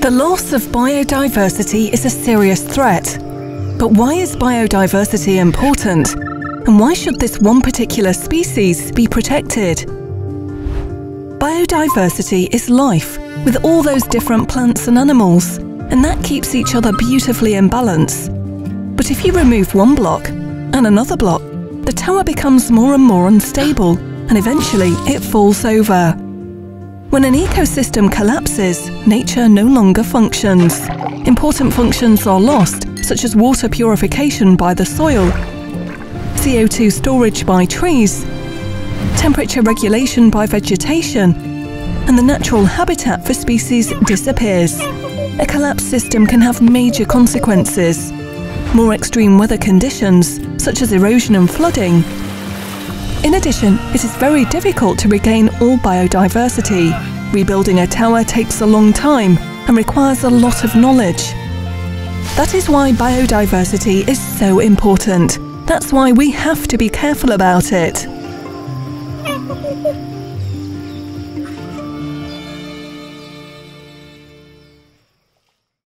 The loss of biodiversity is a serious threat. But why is biodiversity important? And why should this one particular species be protected? Biodiversity is life, with all those different plants and animals, and that keeps each other beautifully in balance. But if you remove one block and another block, the tower becomes more and more unstable, and eventually it falls over. When an ecosystem collapses, nature no longer functions. Important functions are lost, such as water purification by the soil, CO2 storage by trees, temperature regulation by vegetation, and the natural habitat for species disappears. A collapsed system can have major consequences. More extreme weather conditions, such as erosion and flooding. In addition, it is very difficult to regain all biodiversity. Rebuilding a tower takes a long time and requires a lot of knowledge. That is why biodiversity is so important. That's why we have to be careful about it.